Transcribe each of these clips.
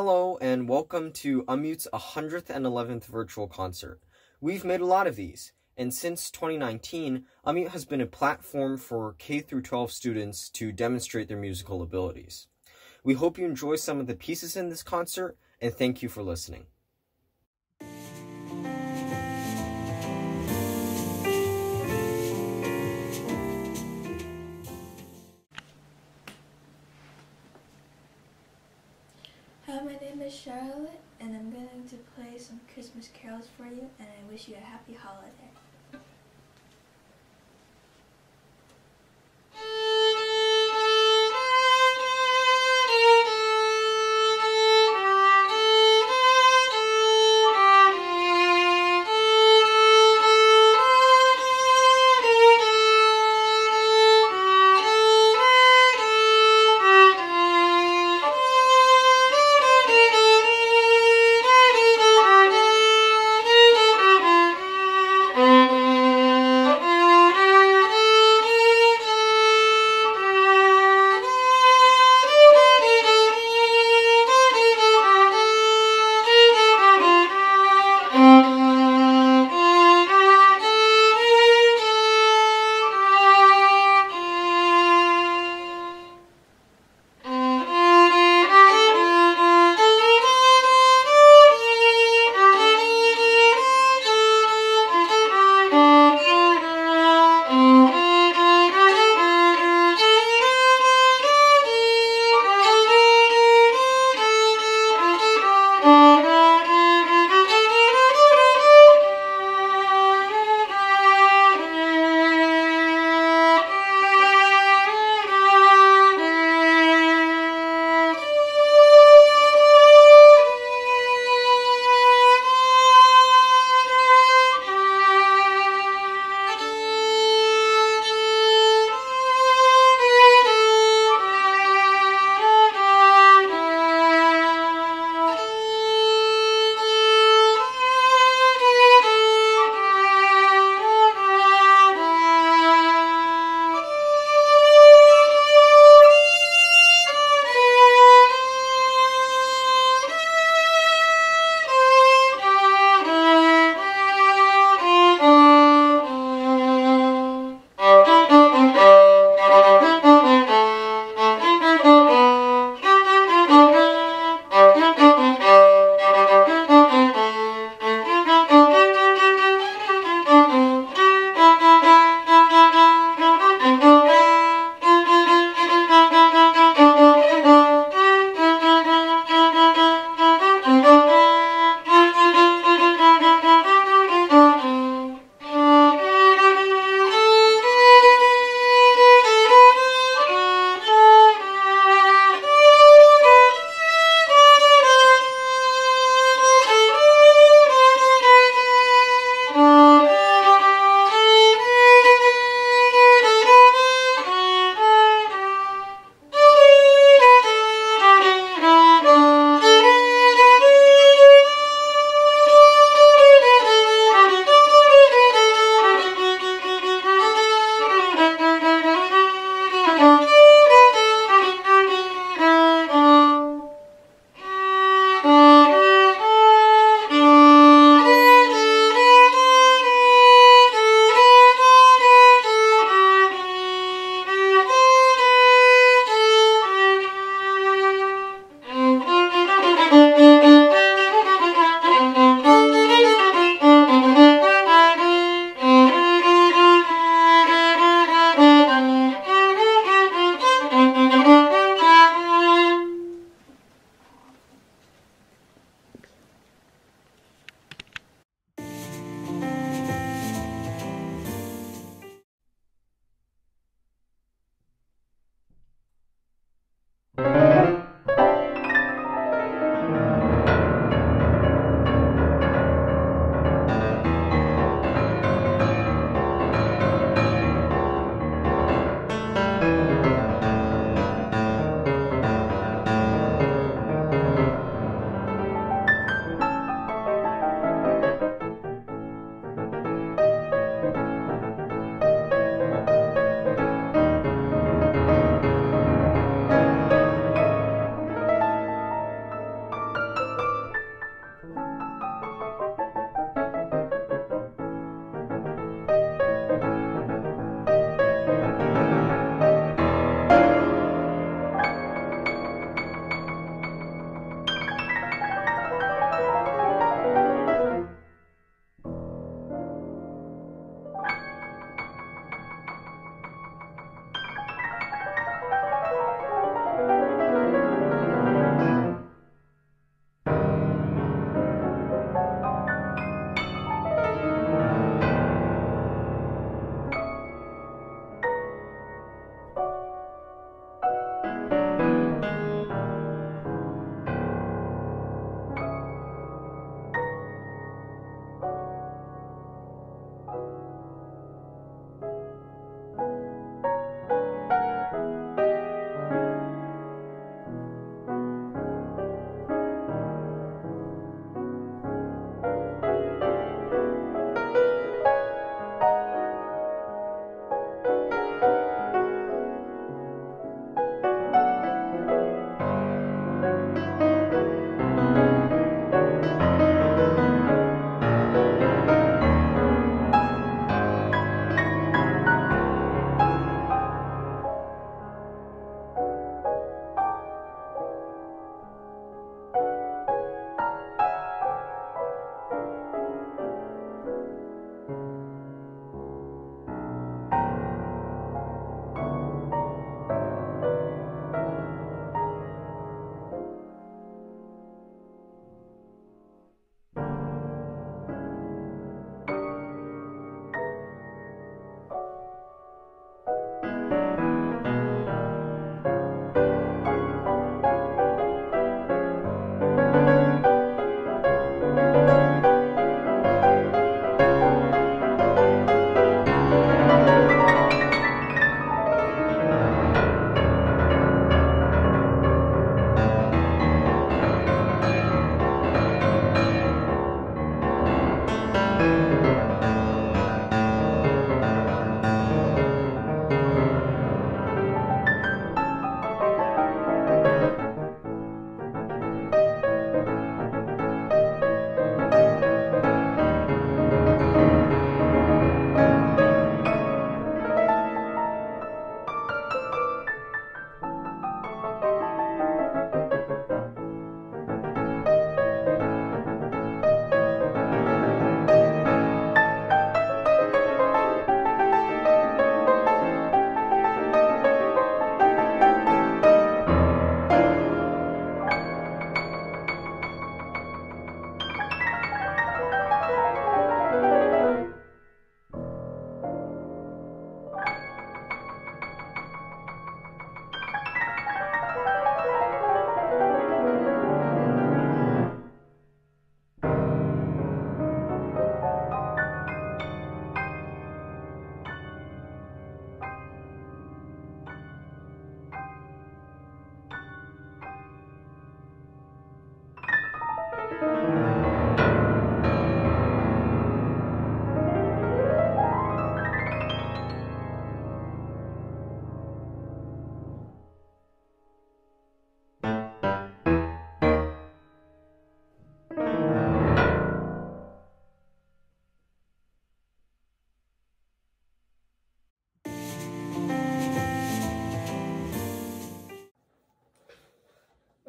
Hello and welcome to Unmute's 111th virtual concert. We've made a lot of these, and since 2019, Unmute has been a platform for K-12 students to demonstrate their musical abilities. We hope you enjoy some of the pieces in this concert, and thank you for listening. Charlotte, and I'm going to play some Christmas carols for you, and I wish you a happy holiday.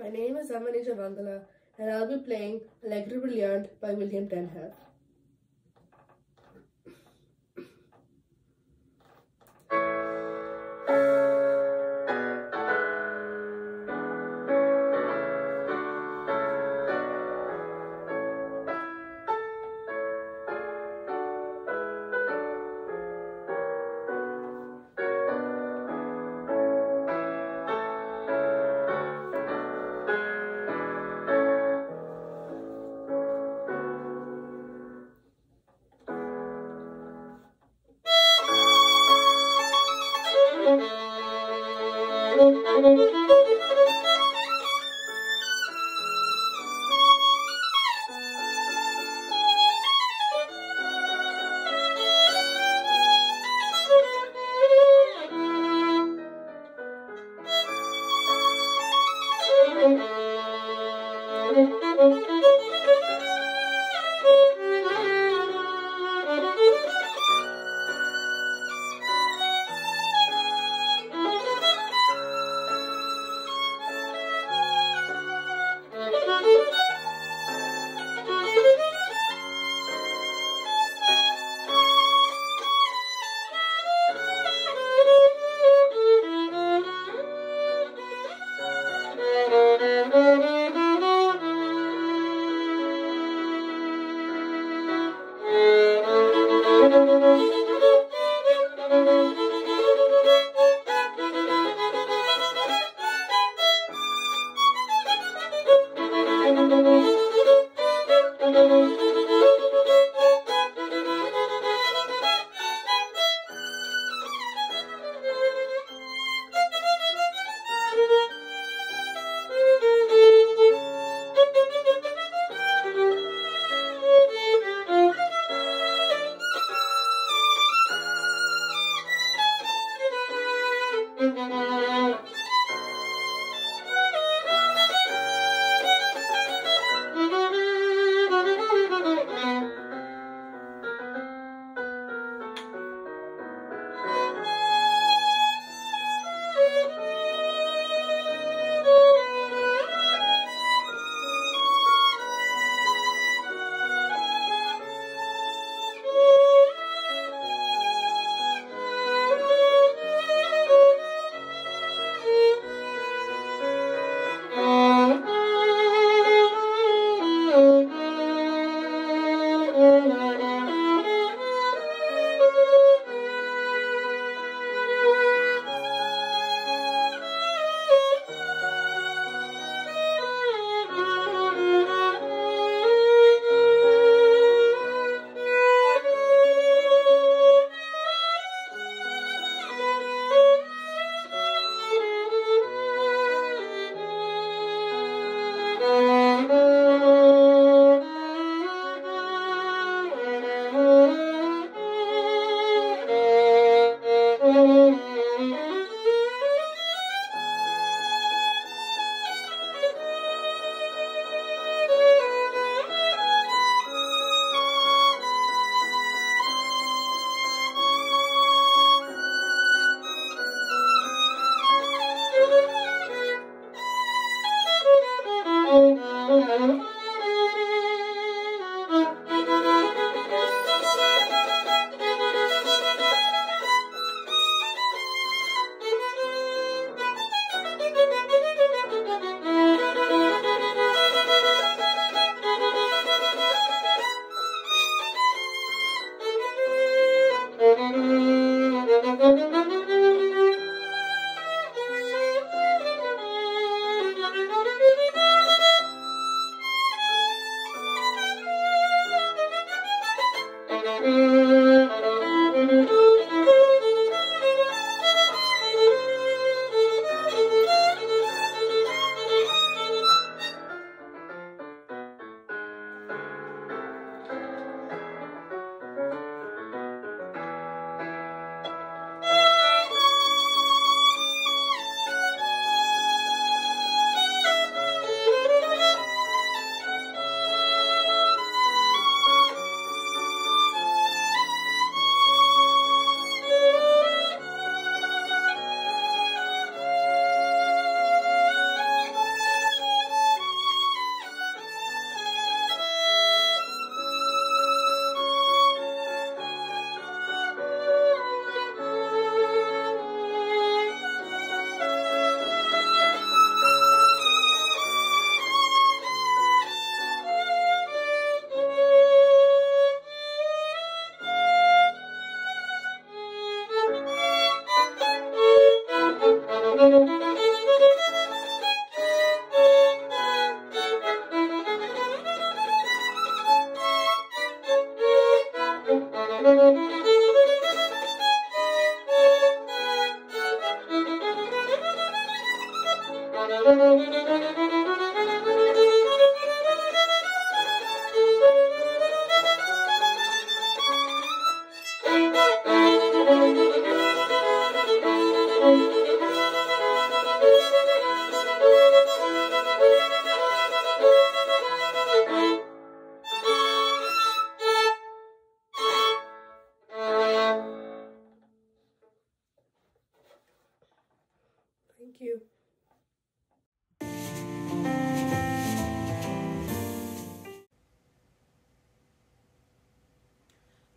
My name is Amaneja Vandala, and I'll be playing Allegri Brilliant by William Denham.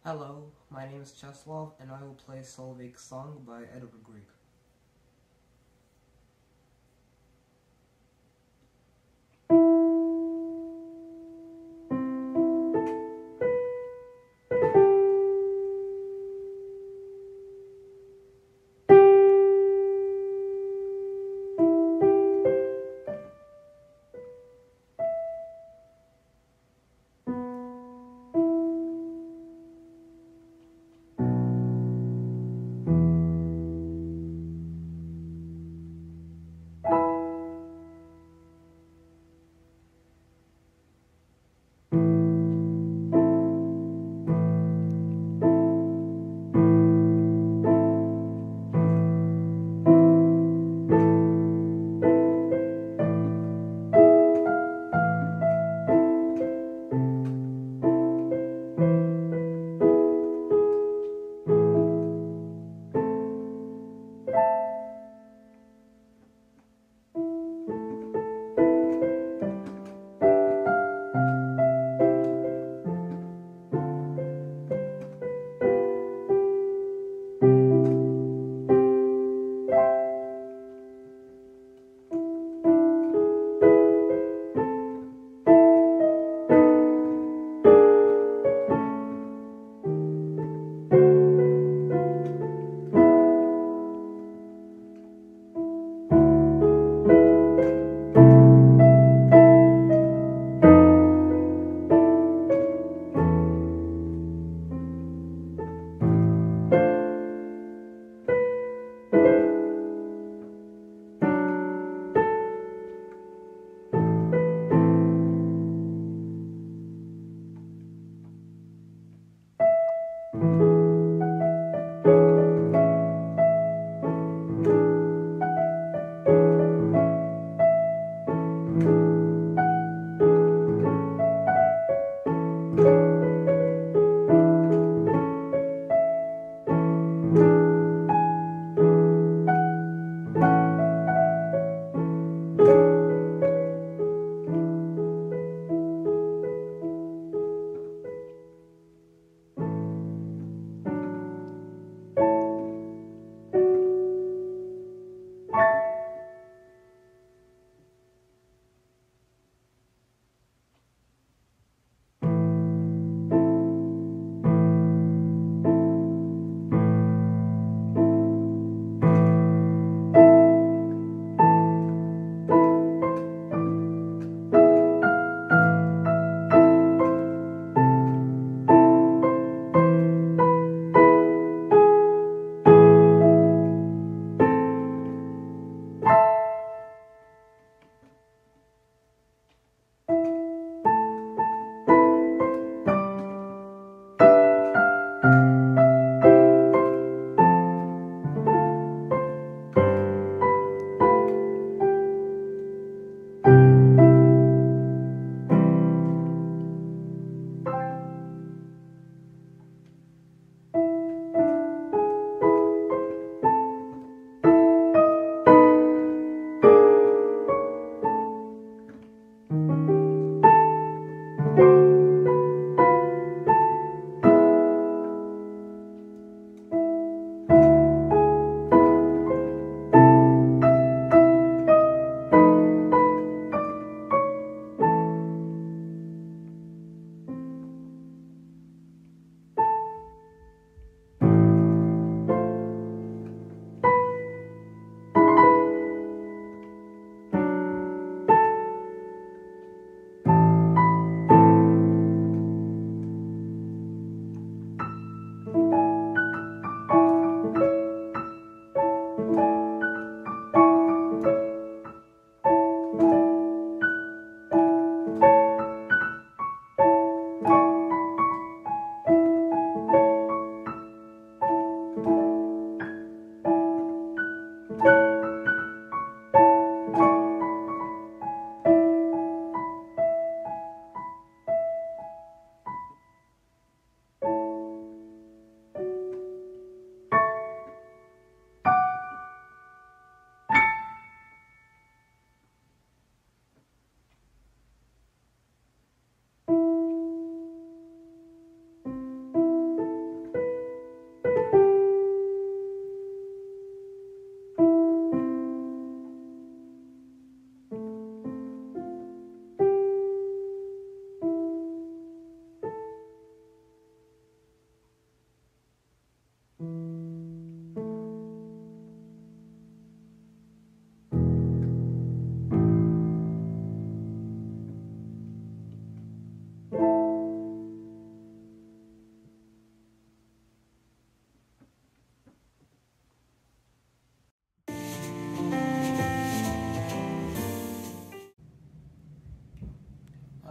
Hello, my name is Cheslov, and I will play Solveig's Song by Edvard Grieg.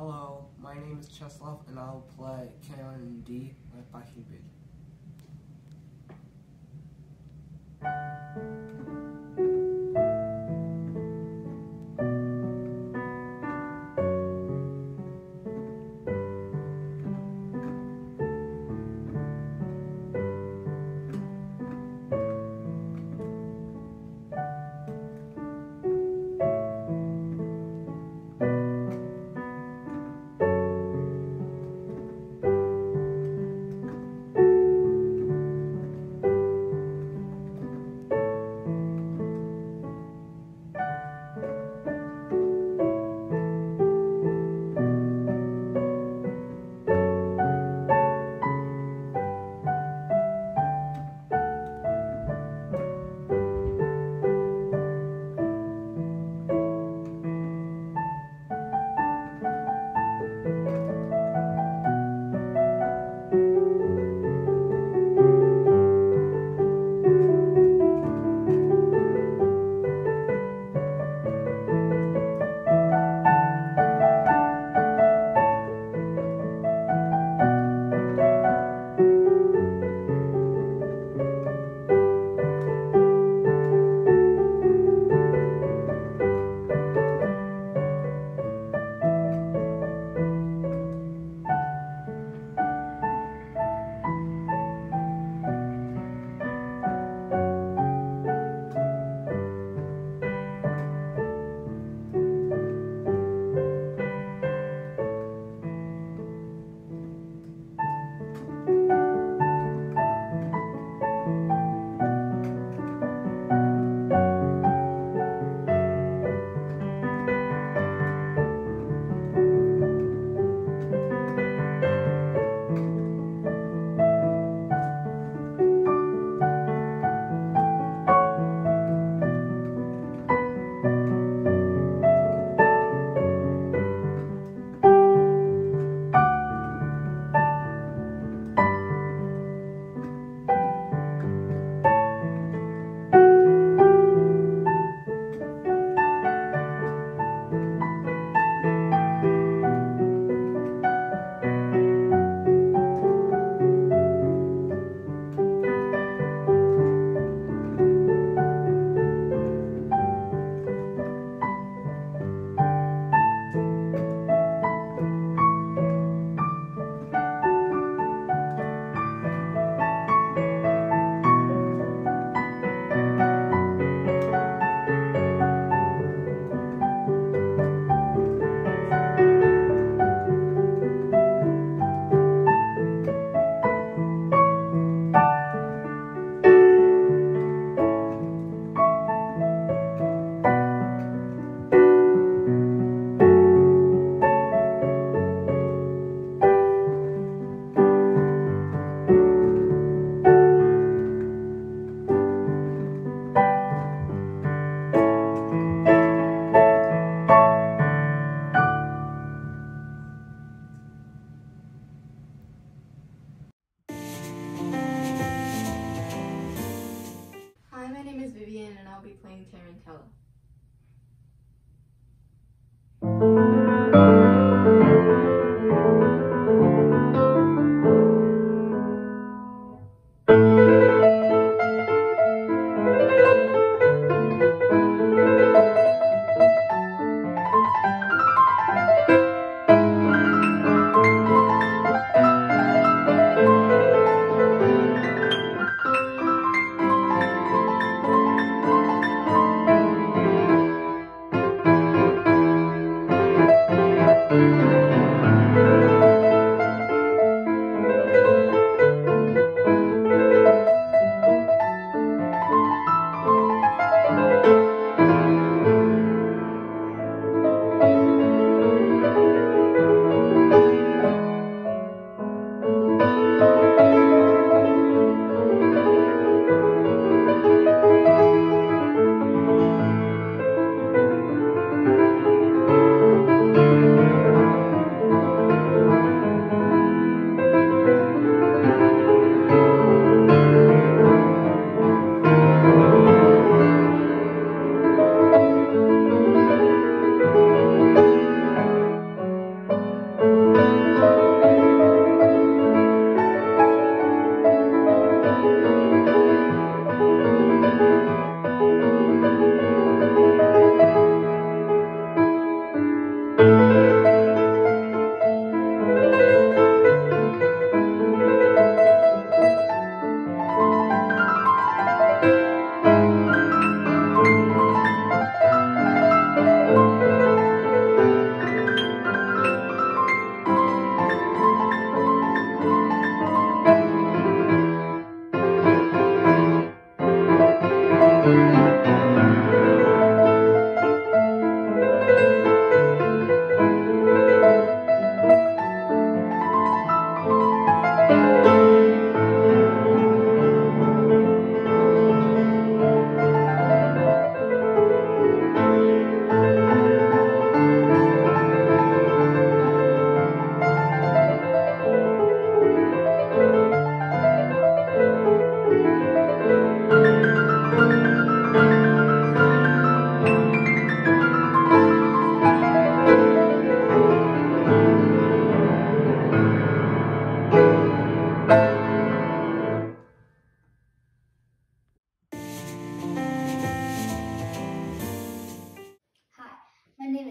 Hello, my name is Cheslov and I'll play Canon D by Bucky B.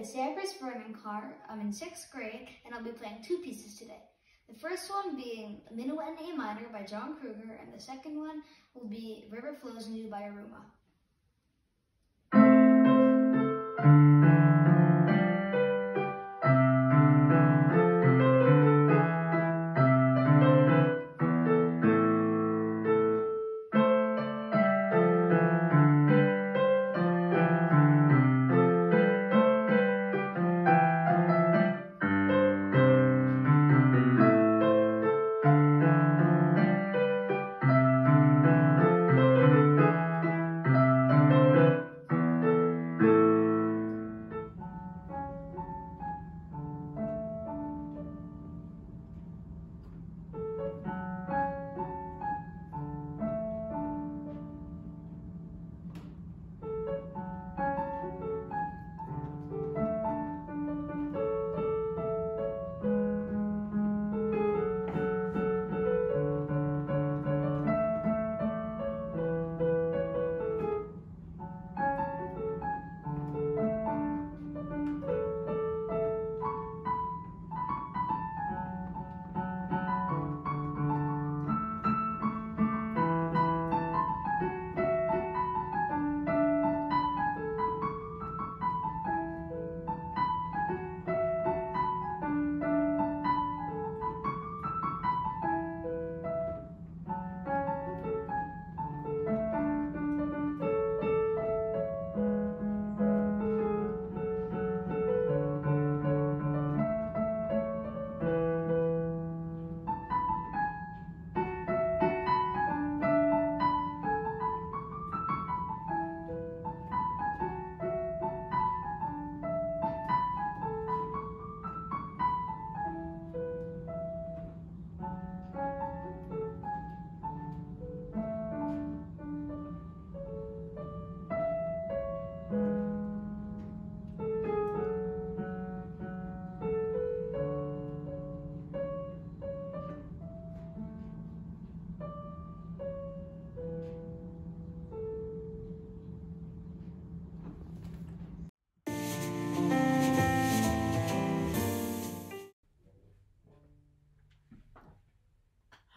a Cypress Vernon car. I'm in 6th grade, and I'll be playing two pieces today. The first one being Minuet in A Minor by John Kruger, and the second one will be River Flows New by Aruma.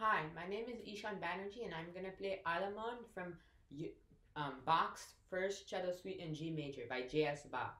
Hi, my name is Ishan Banerjee, and I'm going to play Allemande from Bach's First Cello Suite in G Major by J.S. Bach.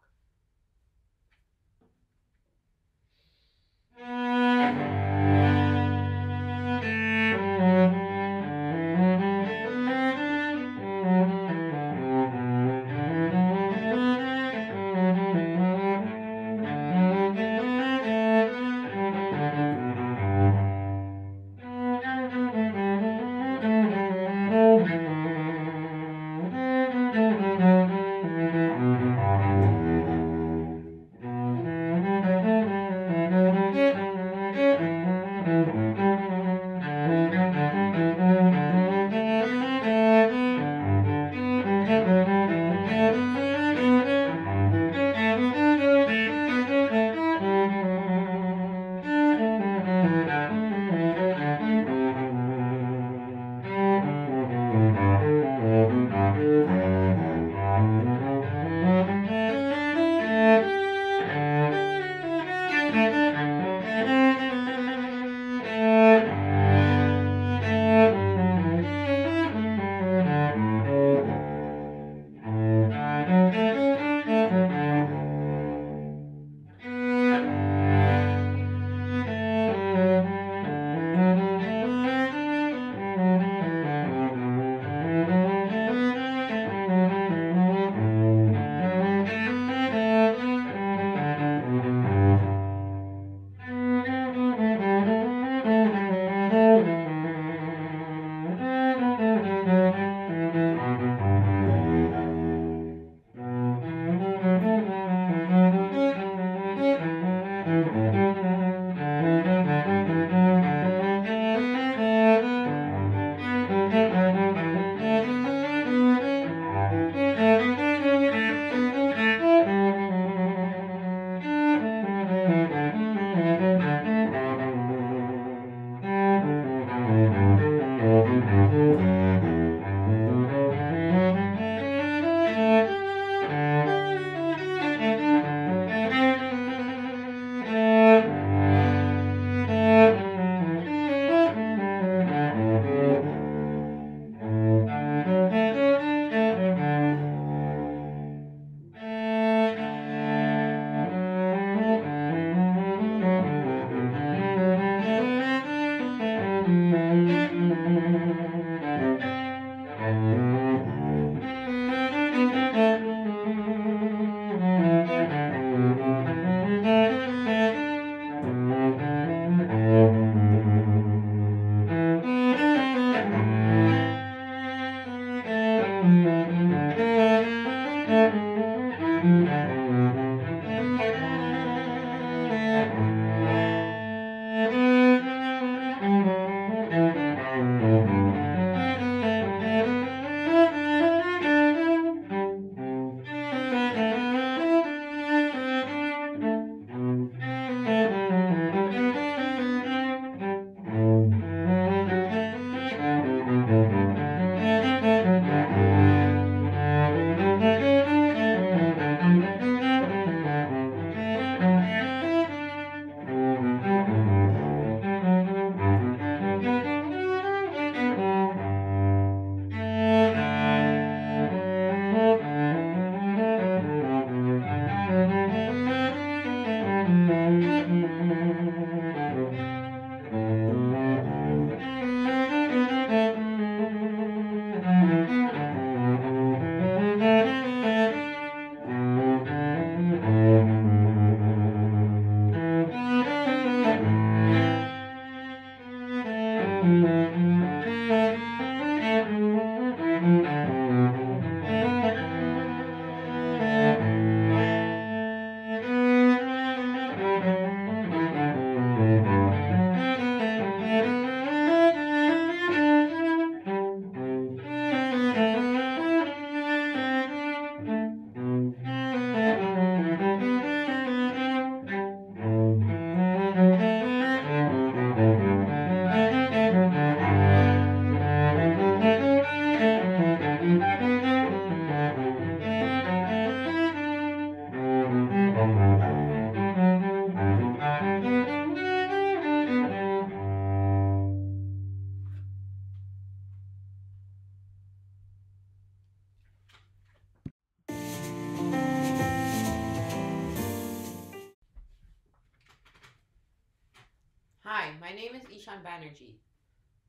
Ishan Banerjee.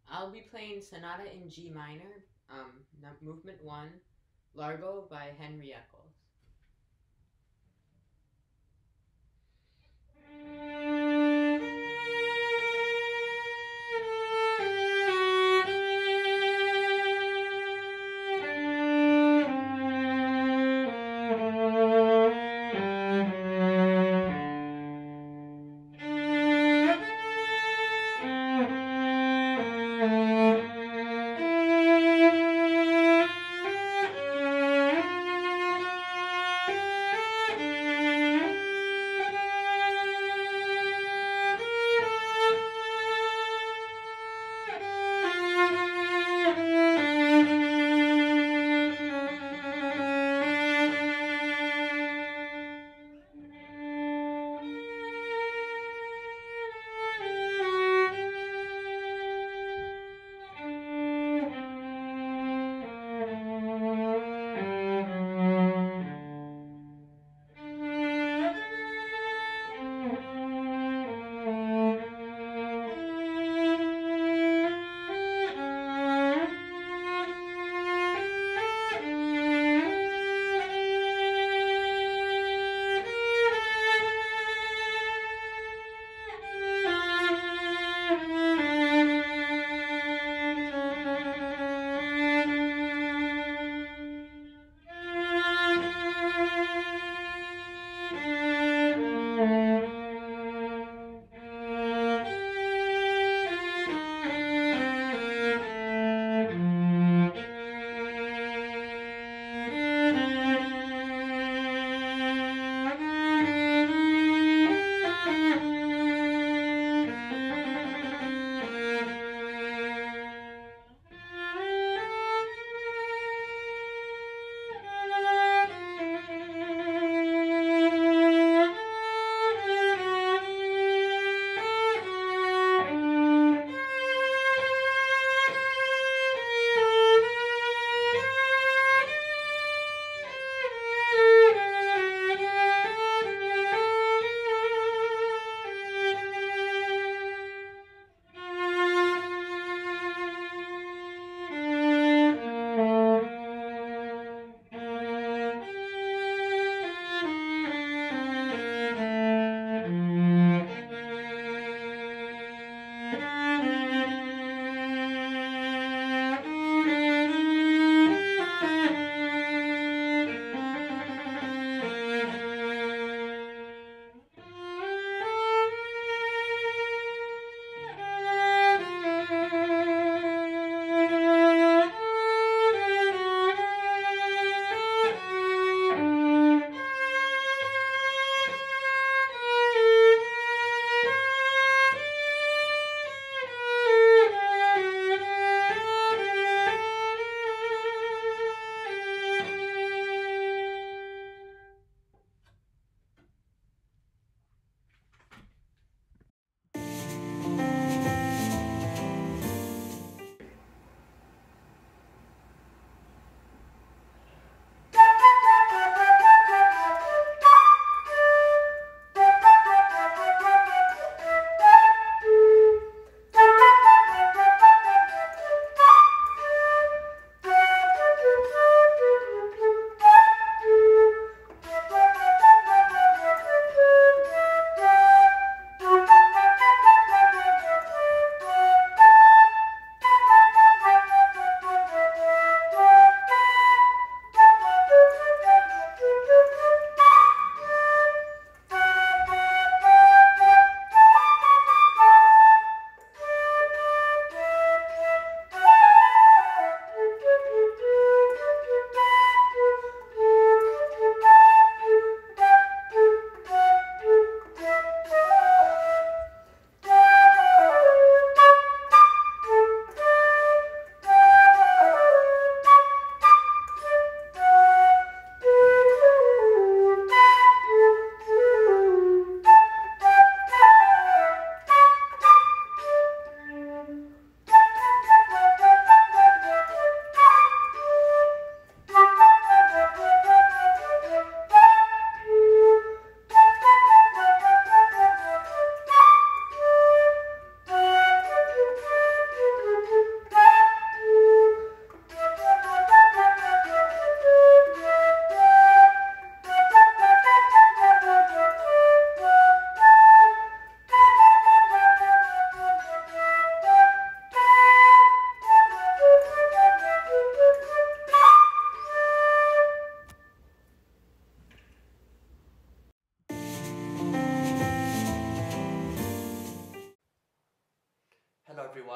I'll be playing Sonata in G minor, movement 1, Largo by Henry Eccles.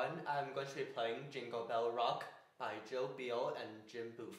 everyone. I'm going to be playing Jingle Bell Rock by Joe Beale and Jim Booth.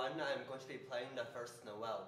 I'm going to be playing the first Noel.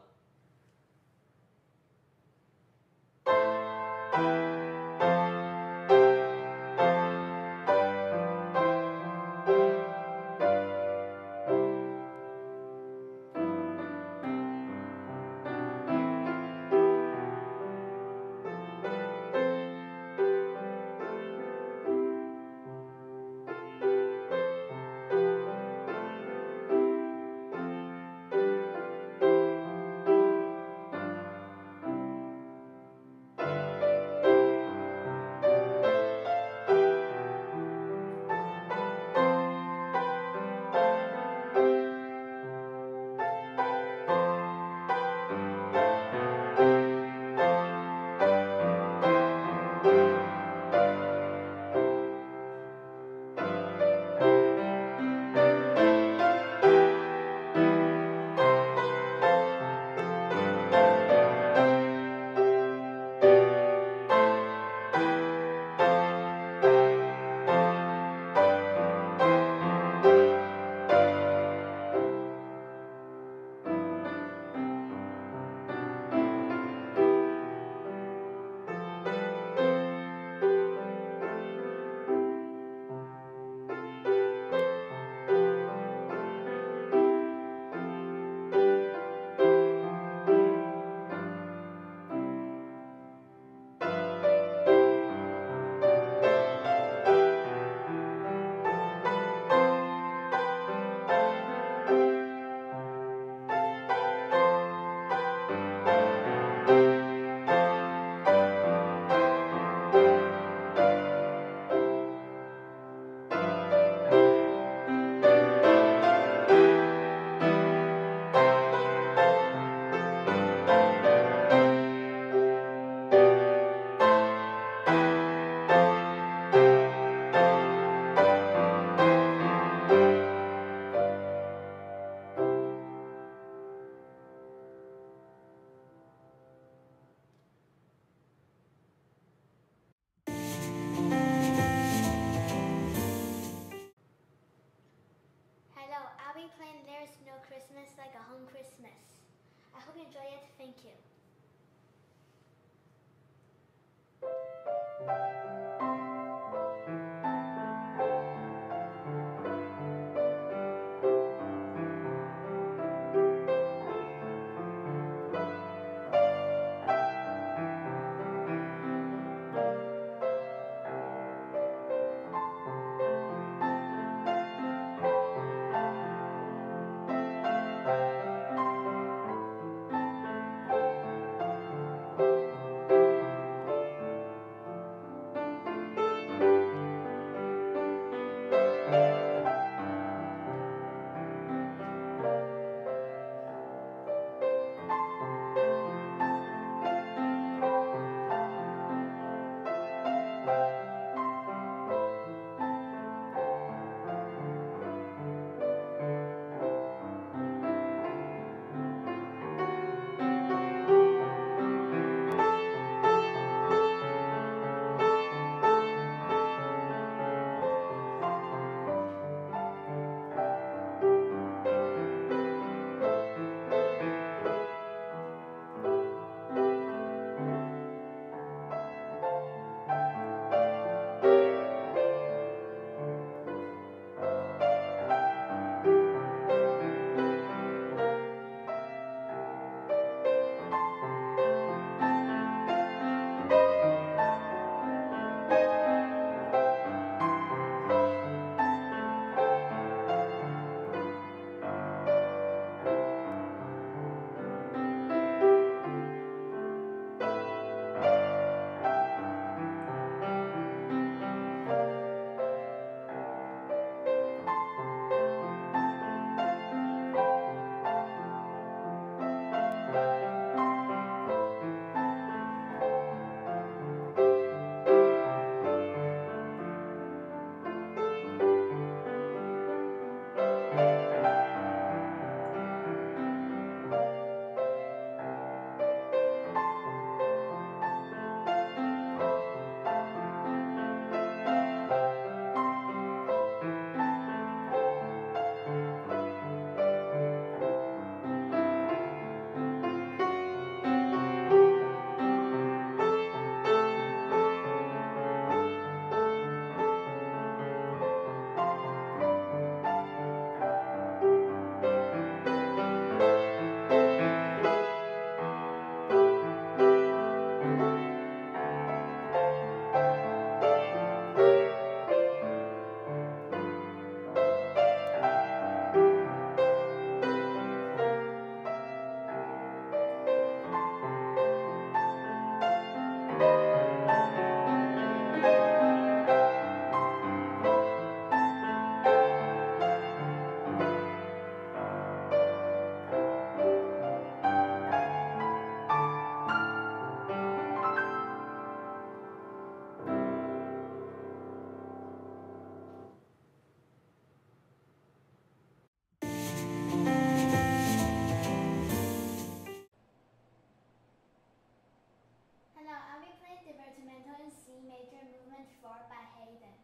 Floor by Hayden.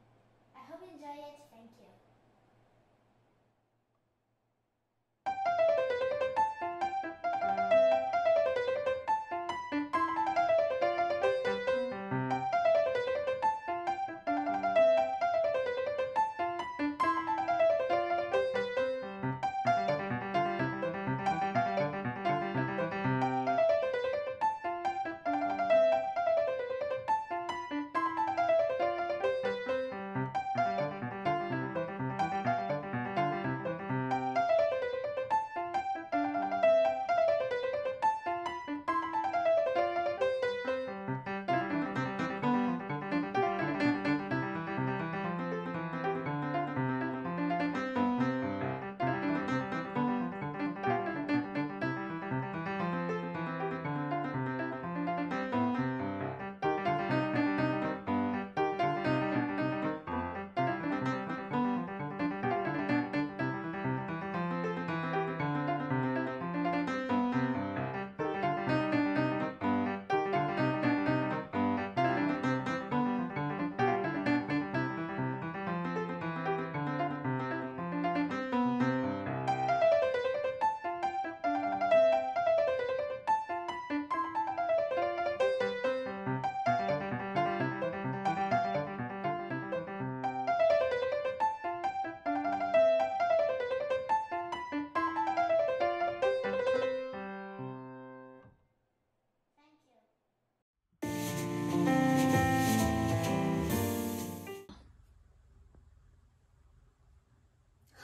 I hope you enjoy it. Thank you.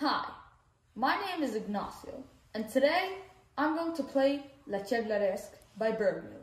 Hi, my name is Ignacio, and today I'm going to play La Chevlaresque by Berlioz.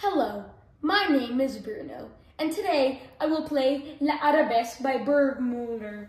Hello, my name is Bruno, and today I will play La Arabesque by Berlioz.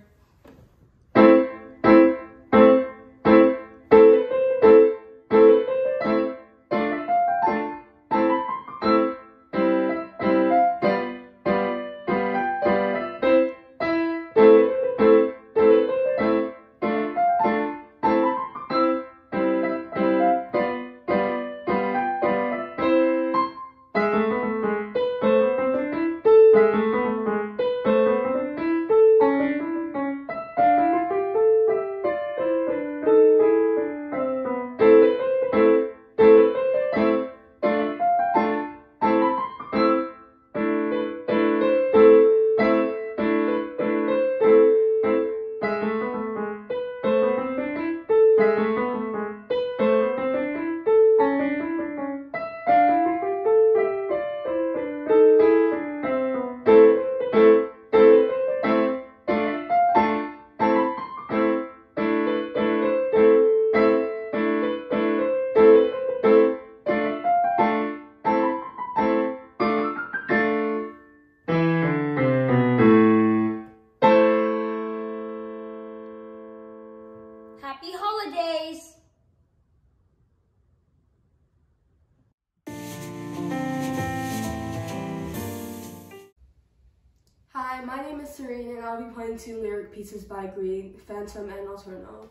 Serene, and I'll be playing two lyric pieces by Green Phantom and Alternal.